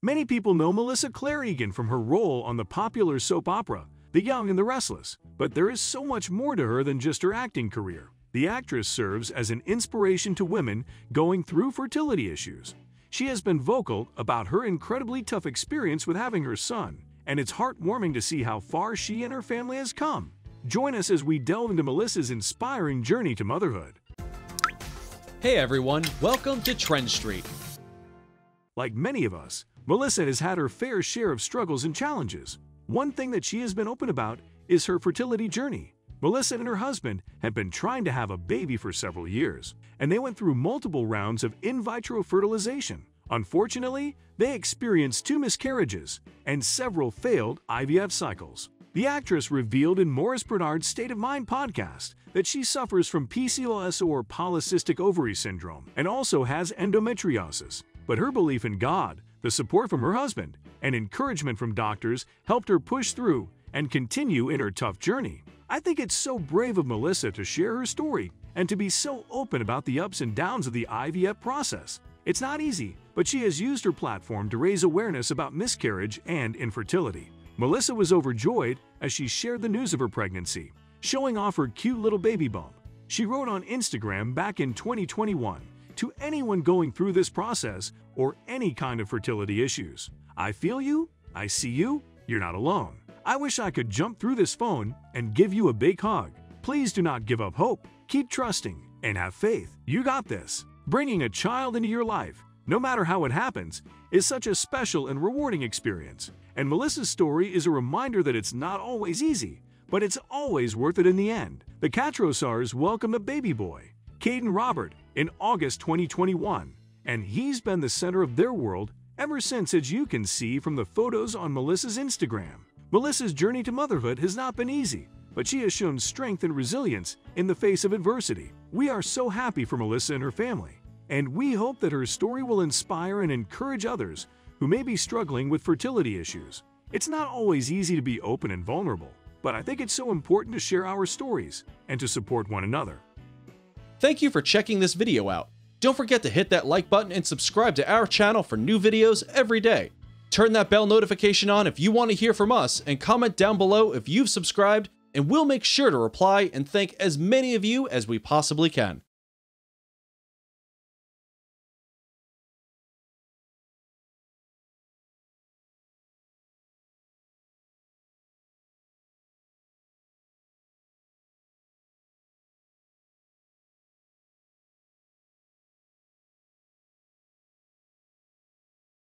Many people know Melissa Claire Egan from her role on the popular soap opera, The Young and the Restless, but there is so much more to her than just her acting career. The actress serves as an inspiration to women going through fertility issues. She has been vocal about her incredibly tough experience with having her son, and it's heartwarming to see how far she and her family has come. Join us as we delve into Melissa's inspiring journey to motherhood. Hey everyone, welcome to Trend Street. Like many of us, Melissa has had her fair share of struggles and challenges. One thing that she has been open about is her fertility journey. Melissa and her husband have been trying to have a baby for several years, and they went through multiple rounds of in vitro fertilization. Unfortunately, they experienced 2 miscarriages and several failed IVF cycles. The actress revealed in Morris Bernard's State of Mind podcast that she suffers from PCOS or polycystic ovary syndrome and also has endometriosis, but her belief in God, the support from her husband, and encouragement from doctors helped her push through and continue in her tough journey. I think it's so brave of Melissa to share her story and to be so open about the ups and downs of the IVF process. It's not easy, but she has used her platform to raise awareness about miscarriage and infertility. Melissa was overjoyed as she shared the news of her pregnancy, showing off her cute little baby bump. She wrote on Instagram back in 2021, "To anyone going through this process or any kind of fertility issues, I feel you, I see you, you're not alone. I wish I could jump through this phone and give you a big hug. Please do not give up hope. Keep trusting and have faith. You got this." Bringing a child into your life, no matter how it happens, is such a special and rewarding experience. And Melissa's story is a reminder that it's not always easy, but it's always worth it in the end. The Catrosars welcomed a baby boy, Caden Robert, in August 2021, and he's been the center of their world ever since, as you can see from the photos on Melissa's Instagram. Melissa's journey to motherhood has not been easy, but she has shown strength and resilience in the face of adversity. We are so happy for Melissa and her family, and we hope that her story will inspire and encourage others who may be struggling with fertility issues. It's not always easy to be open and vulnerable, but I think it's so important to share our stories and to support one another. Thank you for checking this video out. Don't forget to hit that like button and subscribe to our channel for new videos every day. Turn that bell notification on if you want to hear from us, and comment down below if you've subscribed, and we'll make sure to reply and thank as many of you as we possibly can.